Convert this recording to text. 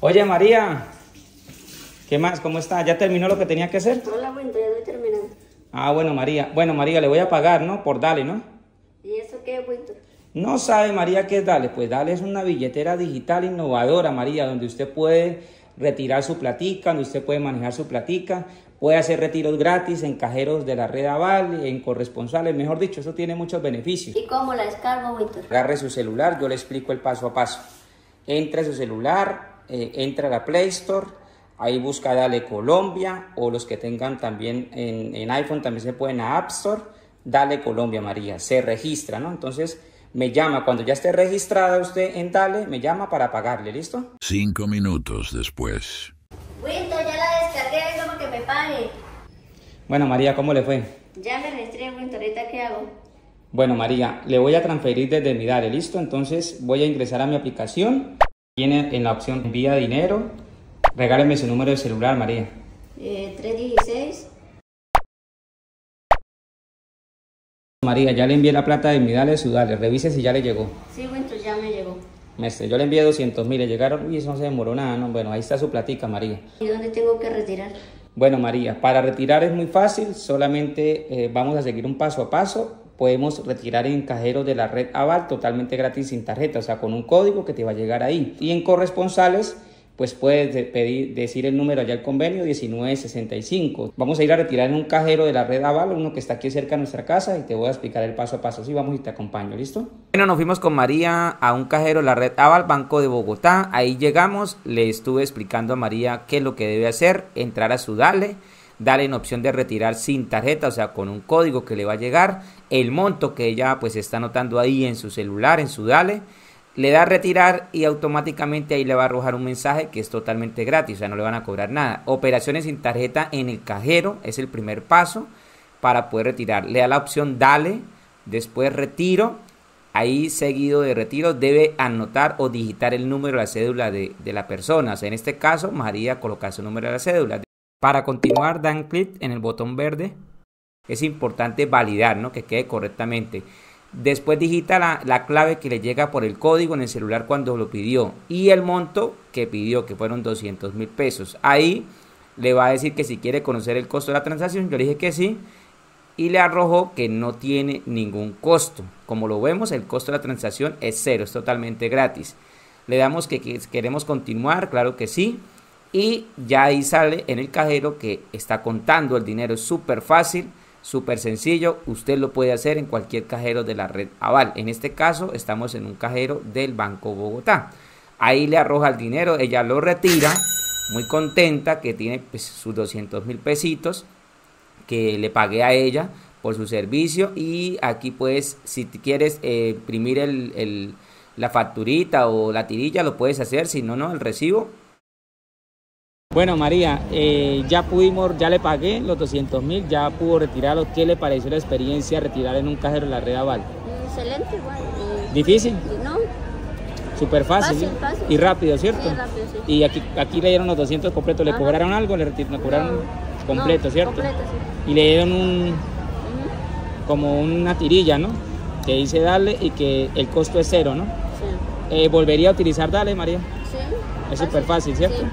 Oye, María, ¿qué más? ¿Cómo está? ¿Ya terminó lo que tenía que hacer? Hola, bueno, ya estoy terminando. Ah, bueno, María. Bueno, María, le voy a pagar, ¿no? Por Dale, ¿no? ¿Y eso qué es, Winter? No sabe, María, qué es Dale. Pues Dale es una billetera digital innovadora, María, donde usted puede retirar su platica, donde usted puede manejar su platica, puede hacer retiros gratis en cajeros de la Red Aval, en corresponsales, mejor dicho, eso tiene muchos beneficios. ¿Y cómo la descargo, Víctor? Agarre su celular, yo le explico el paso a paso. Entra a su celular, entra a la Play Store, ahí busca Dale Colombia, o los que tengan también en iPhone también se pueden a App Store, Dale Colombia, María, se registra, ¿no? Entonces me llama, cuando ya esté registrada usted en Dale, me llama para pagarle, ¿listo? 5 minutos después. Winter, ya la descargué, como que me pague. Bueno, María, ¿cómo le fue? Ya me registré, Winter, ¿ahorita qué hago? Bueno, María, le voy a transferir desde mi Dale, ¿listo? Entonces voy a ingresar a mi aplicación. Viene en la opción envía dinero. Regáleme su número de celular, María. 316. María, ya le envié la plata de mi Dale, su Dale. Revise si ya le llegó. Sí, Winter, ya me llegó. Mestre, yo le envié 200.000, le llegaron y eso no se demoró nada, ¿no? Bueno, ahí está su platica, María. ¿Y dónde tengo que retirar? Bueno, María, para retirar es muy fácil, solamente vamos a seguir un paso a paso. Podemos retirar en cajeros de la Red Aval totalmente gratis sin tarjeta, o sea, con un código que te va a llegar ahí. Y en corresponsales, pues puedes decir el número allá al convenio 1965. Vamos a ir a retirar en un cajero de la Red Aval, uno que está aquí cerca de nuestra casa, y te voy a explicar el paso a paso. Sí, vamos y te acompaño, ¿listo? Bueno, nos fuimos con María a un cajero de la Red Aval, Banco de Bogotá. Ahí llegamos, le estuve explicando a María qué es lo que debe hacer, entrar a su Dale, darle en opción de retirar sin tarjeta, o sea, con un código que le va a llegar, el monto que ella pues está anotando ahí en su celular, en su Dale. Le da a retirar y automáticamente ahí le va a arrojar un mensaje que es totalmente gratis, o sea, no le van a cobrar nada. Operaciones sin tarjeta en el cajero es el primer paso para poder retirar. Le da la opción Dale, después Retiro, ahí seguido de Retiro debe anotar o digitar el número de la cédula de la persona. O sea, en este caso, María coloca su número de la cédula. Para continuar, dan clic en el botón verde. Es importante validar, ¿no? Que quede correctamente. Después digita la clave que le llega por el código en el celular cuando lo pidió y el monto que pidió, que fueron 200.000 pesos. Ahí le va a decir que si quiere conocer el costo de la transacción, yo le dije que sí y le arrojó que no tiene ningún costo. Como lo vemos, el costo de la transacción es cero, es totalmente gratis. Le damos que queremos continuar, claro que sí, y ya ahí sale en el cajero que está contando el dinero. Es súper fácil, súper sencillo, usted lo puede hacer en cualquier cajero de la Red Aval. En este caso estamos en un cajero del Banco Bogotá. Ahí le arroja el dinero, ella lo retira, muy contenta que tiene pues, sus 200.000 pesitos que le pagué a ella por su servicio. Y aquí pues si quieres imprimir la facturita o la tirilla lo puedes hacer, si no, no, el recibo. Bueno, María, ya le pagué los 200.000, ya pudo retirarlo. ¿Qué le pareció la experiencia retirar en un cajero de la Red Aval? Excelente, igual. ¿Difícil? No. Súper fácil. Fácil. Y rápido, ¿cierto? Sí, rápido, sí. Y aquí le dieron los 200 completos, ¿le cobraron algo? ¿Le cobraron completo, no, cierto? Completo, sí. Y le dieron como una tirilla, ¿no? Que dice Dale y que el costo es cero, ¿no? Sí. ¿Volvería a utilizar Dale, María? Sí. Es súper fácil, ¿cierto? Sí.